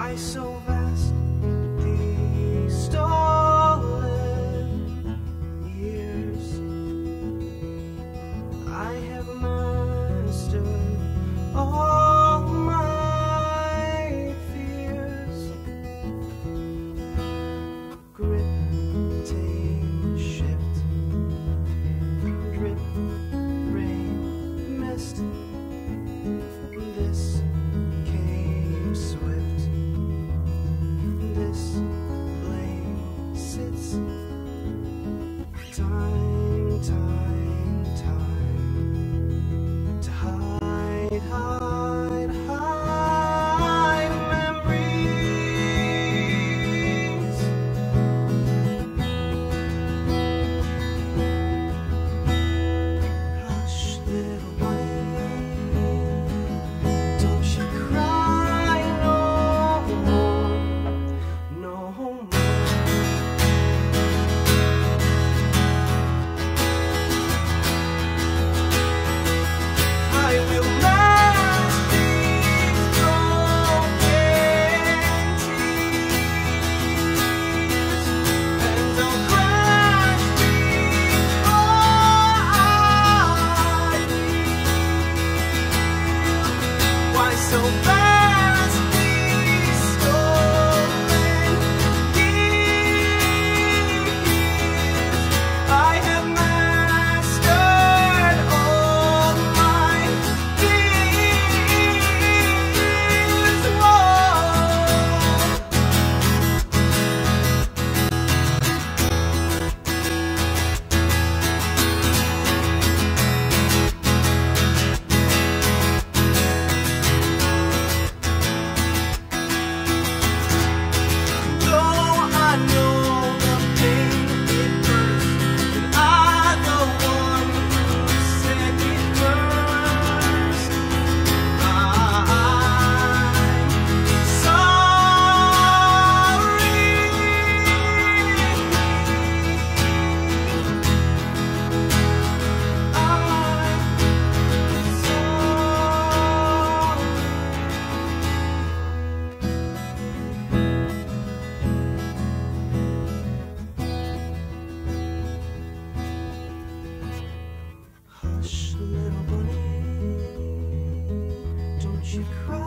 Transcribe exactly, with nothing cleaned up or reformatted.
Why so vast? These stolen years I have mastered all my fears. Grip, take, shift, drip, rain, mist. This came swift. This blame sits. Time, time, time to hide, hide, hide memories. Hush, little one. So fast, these stolen years I have mastered all my fears. She cried.